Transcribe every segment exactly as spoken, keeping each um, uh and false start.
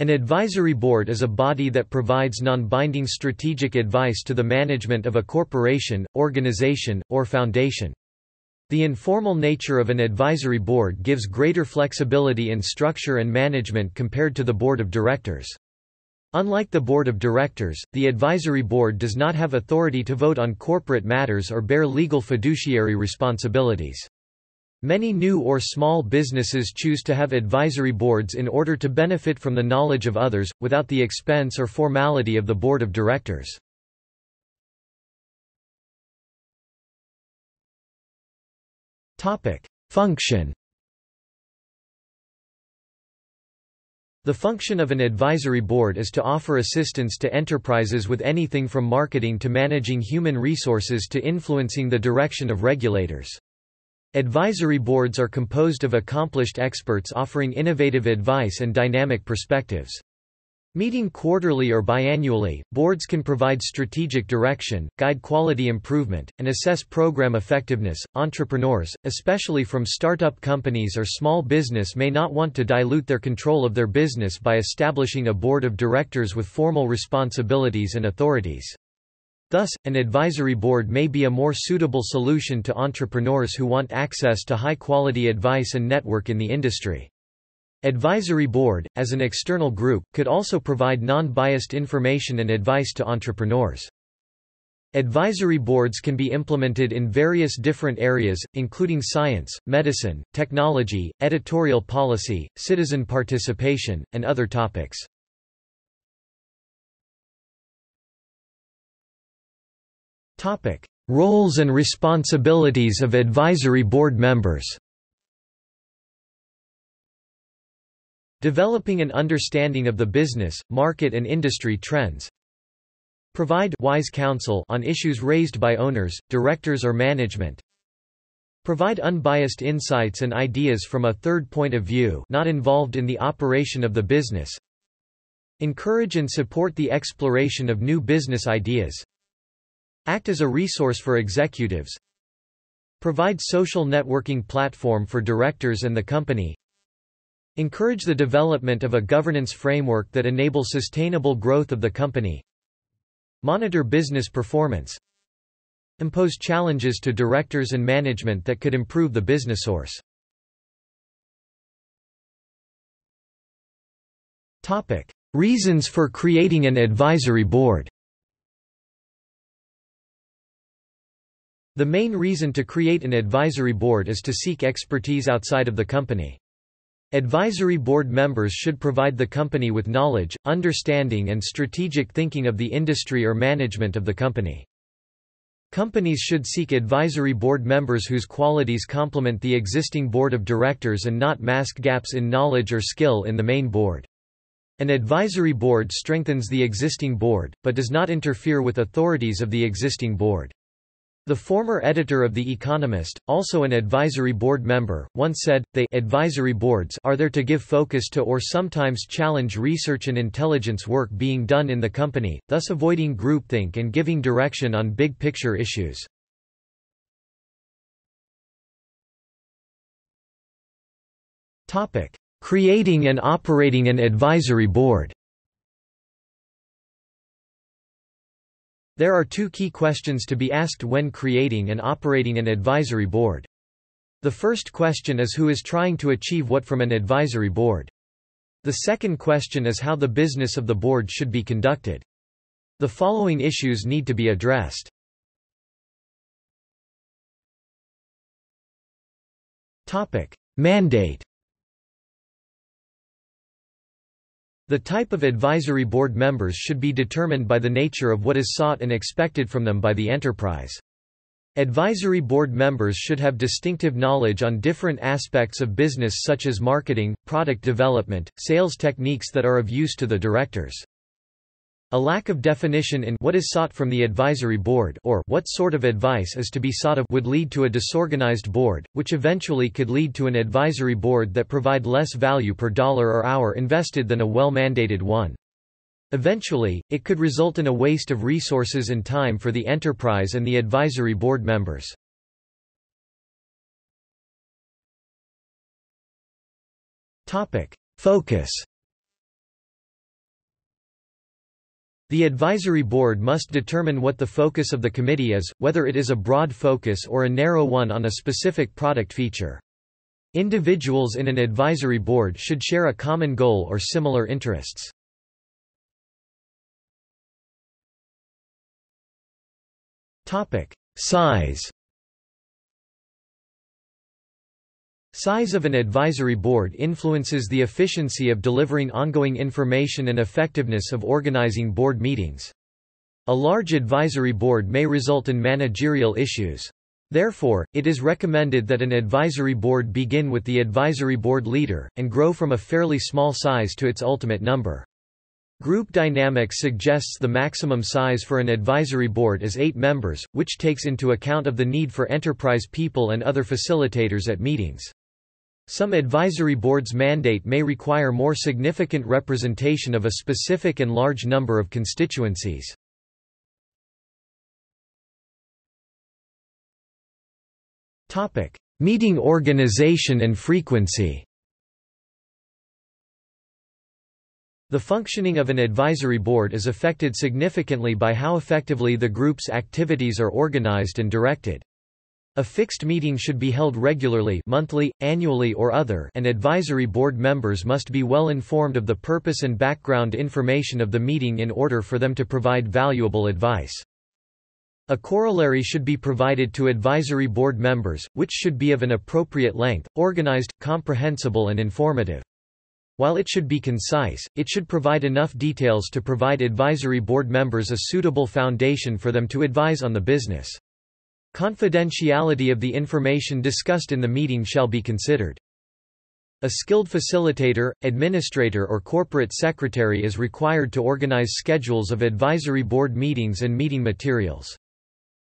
An advisory board is a body that provides non-binding strategic advice to the management of a corporation, organization, or foundation. The informal nature of an advisory board gives greater flexibility in structure and management compared to the board of directors. Unlike the board of directors, the advisory board does not have authority to vote on corporate matters or bear legal fiduciary responsibilities. Many new or small businesses choose to have advisory boards in order to benefit from the knowledge of others, without the expense or formality of the board of directors. Function. The function of an advisory board is to offer assistance to enterprises with anything from marketing to managing human resources to influencing the direction of regulators. Advisory boards are composed of accomplished experts offering innovative advice and dynamic perspectives. Meeting quarterly or biannually, boards can provide strategic direction, guide quality improvement, and assess program effectiveness. Entrepreneurs, especially from startup companies or small business, may not want to dilute their control of their business by establishing a board of directors with formal responsibilities and authorities. Thus, an advisory board may be a more suitable solution to entrepreneurs who want access to high-quality advice and network in the industry. Advisory board, as an external group, could also provide non-biased information and advice to entrepreneurs. Advisory boards can be implemented in various different areas, including science, medicine, technology, editorial policy, citizen participation, and other topics. Topic: Roles and responsibilities of advisory board members. Developing an understanding of the business, market and industry trends. Provide wise counsel on issues raised by owners, directors or management. Provide unbiased insights and ideas from a third point of view not involved in the operation of the business. Encourage and support the exploration of new business ideas. Act as a resource for executives. Provide social networking platform for directors and the company. Encourage the development of a governance framework that enables sustainable growth of the company. Monitor business performance. Impose challenges to directors and management that could improve the business source. Topic: Reasons for creating an advisory board. The main reason to create an advisory board is to seek expertise outside of the company. Advisory board members should provide the company with knowledge, understanding and strategic thinking of the industry or management of the company. Companies should seek advisory board members whose qualities complement the existing board of directors and not mask gaps in knowledge or skill in the main board. An advisory board strengthens the existing board, but does not interfere with authorities of the existing board. The former editor of The Economist, also an advisory board member, once said, "They advisory boards are there to give focus to or sometimes challenge research and intelligence work being done in the company, thus avoiding groupthink and giving direction on big-picture issues." Creating and operating an advisory board. There are two key questions to be asked when creating and operating an advisory board. The first question is who is trying to achieve what from an advisory board. The second question is how the business of the board should be conducted. The following issues need to be addressed. Topic: Mandate. The type of advisory board members should be determined by the nature of what is sought and expected from them by the enterprise. Advisory board members should have distinctive knowledge on different aspects of business such as marketing, product development, sales techniques that are of use to the directors. A lack of definition in what is sought from the advisory board or what sort of advice is to be sought of would lead to a disorganized board, which eventually could lead to an advisory board that provide less value per dollar or hour invested than a well-mandated one. Eventually, it could result in a waste of resources and time for the enterprise and the advisory board members. Topic: Focus. The advisory board must determine what the focus of the committee is, whether it is a broad focus or a narrow one on a specific product feature. Individuals in an advisory board should share a common goal or similar interests. Size. Size of an advisory board influences the efficiency of delivering ongoing information and effectiveness of organizing board meetings. A large advisory board may result in managerial issues. Therefore, it is recommended that an advisory board begin with the advisory board leader, and grow from a fairly small size to its ultimate number. Group dynamics suggests the maximum size for an advisory board is eight members, which takes into account of the need for enterprise people and other facilitators at meetings. Some advisory boards' mandate may require more significant representation of a specific and large number of constituencies. Topic: Meeting organization and frequency. The functioning of an advisory board is affected significantly by how effectively the group's activities are organized and directed. A fixed meeting should be held regularly, monthly, annually or other, and advisory board members must be well informed of the purpose and background information of the meeting in order for them to provide valuable advice. A corollary should be provided to advisory board members, which should be of an appropriate length, organized, comprehensible and informative. While it should be concise, it should provide enough details to provide advisory board members a suitable foundation for them to advise on the business. Confidentiality of the information discussed in the meeting shall be considered. A skilled facilitator, administrator or corporate secretary is required to organize schedules of advisory board meetings and meeting materials.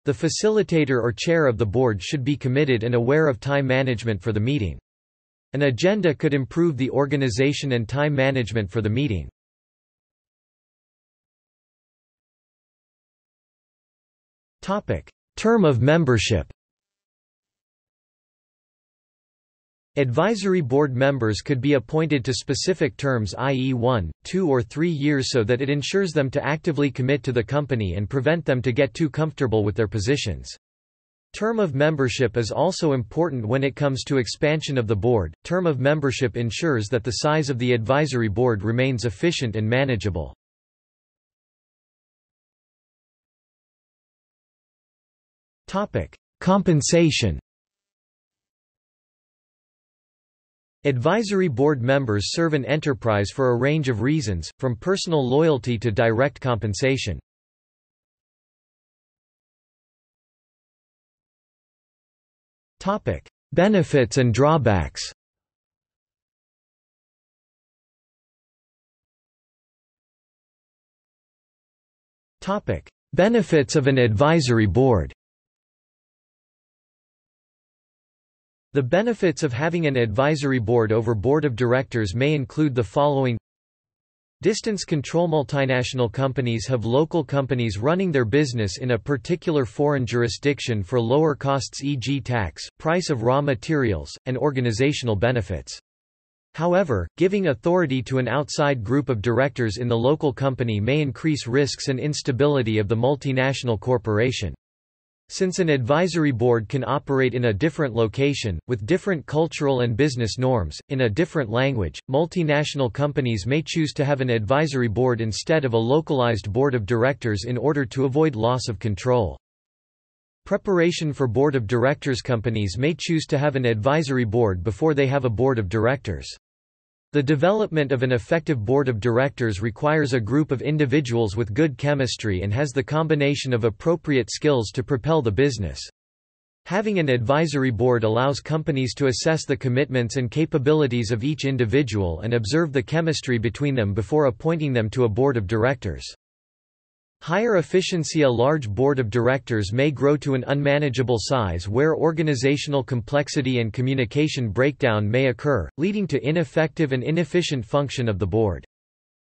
The facilitator or chair of the board should be committed and aware of time management for the meeting. An agenda could improve the organization and time management for the meeting. Topic: Term of membership. Advisory board members could be appointed to specific terms, that is one, two or three years, so that it ensures them to actively commit to the company and prevent them to get too comfortable with their positions. Term of membership is also important when it comes to expansion of the board. Term of membership ensures that the size of the advisory board remains efficient and manageable. Topic: Compensation. Advisory board members serve an enterprise for a range of reasons, from personal loyalty to direct compensation. Topic: Benefits and drawbacks. Topic: Benefits of an advisory board. The benefits of having an advisory board over board of directors may include the following. Distance control. Multinational companies have local companies running their business in a particular foreign jurisdiction for lower costs, for example tax, price of raw materials, and organizational benefits. However, giving authority to an outside group of directors in the local company may increase risks and instability of the multinational corporation. Since an advisory board can operate in a different location, with different cultural and business norms, in a different language, multinational companies may choose to have an advisory board instead of a localized board of directors in order to avoid loss of control. Preparation for board of directors. Companies may choose to have an advisory board before they have a board of directors. The development of an effective board of directors requires a group of individuals with good chemistry and has the combination of appropriate skills to propel the business. Having an advisory board allows companies to assess the commitments and capabilities of each individual and observe the chemistry between them before appointing them to a board of directors. Higher efficiency. A large board of directors may grow to an unmanageable size where organizational complexity and communication breakdown may occur, leading to ineffective and inefficient function of the board.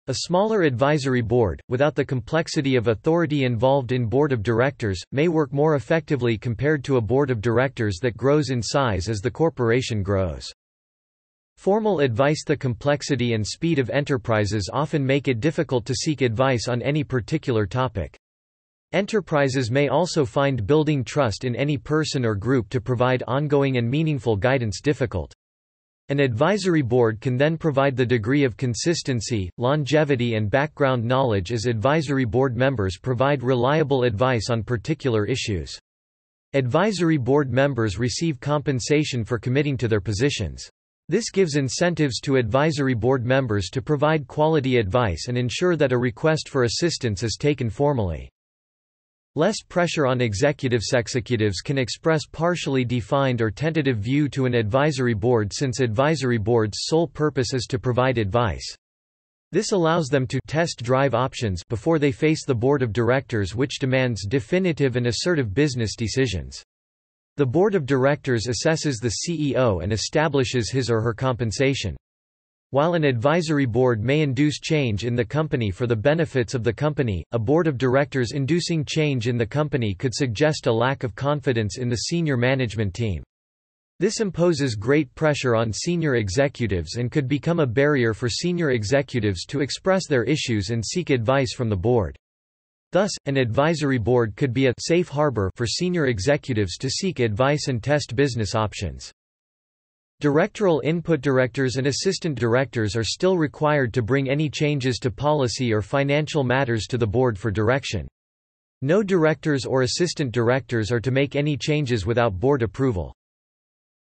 A smaller advisory board, without the complexity of authority involved in board of directors, may work more effectively compared to a board of directors that grows in size as the corporation grows. Formal advice. The complexity and speed of enterprises often make it difficult to seek advice on any particular topic. Enterprises may also find building trust in any person or group to provide ongoing and meaningful guidance difficult. An advisory board can then provide the degree of consistency, longevity, and background knowledge as advisory board members provide reliable advice on particular issues. Advisory board members receive compensation for committing to their positions. This gives incentives to advisory board members to provide quality advice and ensure that a request for assistance is taken formally. Less pressure on executives. Executives can express partially defined or tentative view to an advisory board since advisory boards' sole purpose is to provide advice. This allows them to test drive options before they face the board of directors, which demands definitive and assertive business decisions. The board of directors assesses the C E O and establishes his or her compensation. While an advisory board may induce change in the company for the benefits of the company, a board of directors inducing change in the company could suggest a lack of confidence in the senior management team. This imposes great pressure on senior executives and could become a barrier for senior executives to express their issues and seek advice from the board. Thus, an advisory board could be a safe harbor for senior executives to seek advice and test business options. Directoral input. Directors and assistant directors are still required to bring any changes to policy or financial matters to the board for direction. No directors or assistant directors are to make any changes without board approval.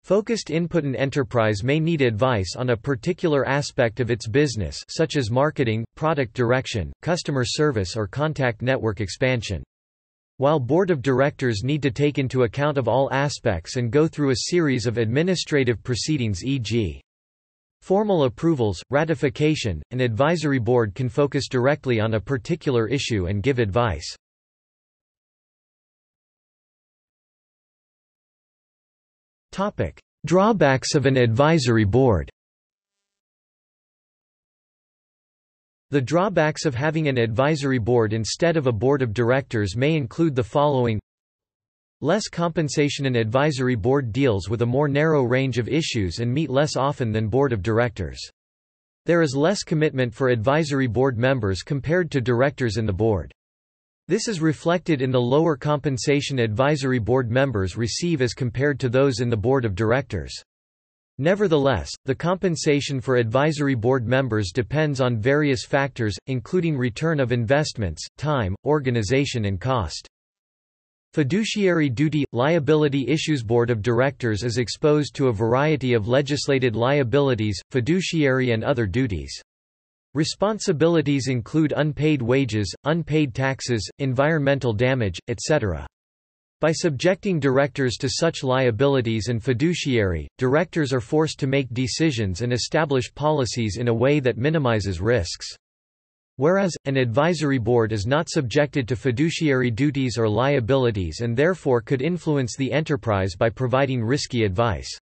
Focused input. An enterprise may need advice on a particular aspect of its business, such as marketing, product direction, customer service, or contact network expansion. While board of directors need to take into account of all aspects and go through a series of administrative proceedings, for example formal approvals, ratification, an advisory board can focus directly on a particular issue and give advice. Topic: Drawbacks of an advisory board. The drawbacks of having an advisory board instead of a board of directors may include the following. Less compensation. An advisory board deals with a more narrow range of issues and meet less often than board of directors. There is less commitment for advisory board members compared to directors in the board. This is reflected in the lower compensation advisory board members receive as compared to those in the board of directors. Nevertheless, the compensation for advisory board members depends on various factors, including return of investments, time, organization, and cost. Fiduciary duty – liability issues. Board of directors is exposed to a variety of legislated liabilities, fiduciary and other duties. Responsibilities include unpaid wages, unpaid taxes, environmental damage, et cetera. By subjecting directors to such liabilities and fiduciary, directors are forced to make decisions and establish policies in a way that minimizes risks. Whereas, an advisory board is not subjected to fiduciary duties or liabilities and therefore could influence the enterprise by providing risky advice.